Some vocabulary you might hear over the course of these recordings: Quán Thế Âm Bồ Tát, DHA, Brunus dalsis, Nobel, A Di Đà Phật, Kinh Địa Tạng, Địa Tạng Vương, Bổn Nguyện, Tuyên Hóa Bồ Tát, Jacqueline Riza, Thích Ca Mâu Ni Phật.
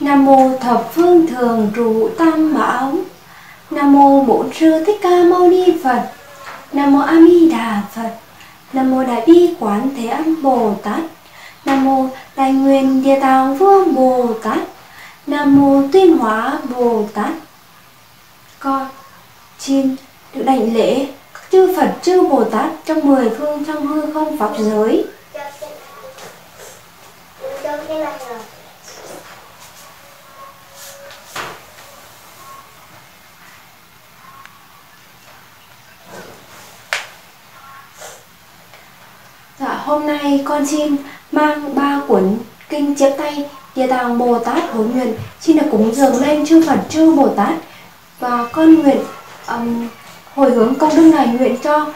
Nam mô thập phương thường trụ tam bảo. Nam mô bổn sư Thích Ca Mâu Ni Phật. Nam mô A Di Đà Phật. Nam mô đại bi Quán Thế Âm Bồ Tát. Nam mô đại nguyện Địa Tạng Vương Bồ Tát. Nam mô Tuyên Hóa Bồ Tát. Con xin được đảnh lễ chư Phật chư Bồ Tát trong 10 phương trong hư không pháp giới. Hôm nay con xin mang 3 cuốn kinh chép tay Địa Tạng Bồ Tát Hối Nguyện, xin được cúng dường lên chư Phật chư Bồ Tát. Và con nguyện hồi hướng công đức này, nguyện cho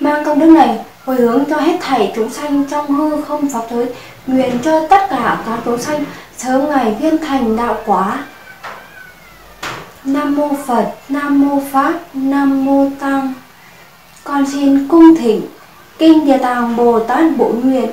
mang công đức này hồi hướng cho hết thảy chúng sanh trong hư không pháp giới, nguyện cho tất cả các chúng sanh sớm ngày viên thành đạo quả. Nam mô Phật, Nam mô Pháp, Nam mô Tăng. Con xin cung thỉnh kinh Địa Tạng Bồ Tát Bổn Nguyện.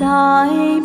Đại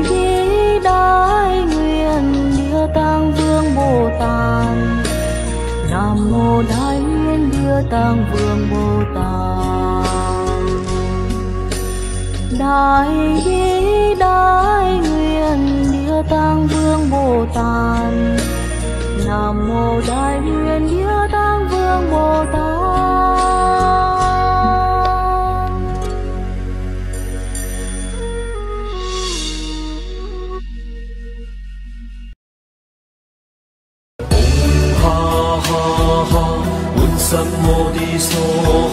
bi đại nguyện Địa Nam Mô Đại Nguyện Địa Tạng Vương Bồ Tát. Đại bi Đại Nguyện Địa Tạng Vương Bồ Tát. Nam Mô Đại Nguyện Địa Tạng Vương Bồ Tát. Om ha ha ha, Un Sam Mô Đi So.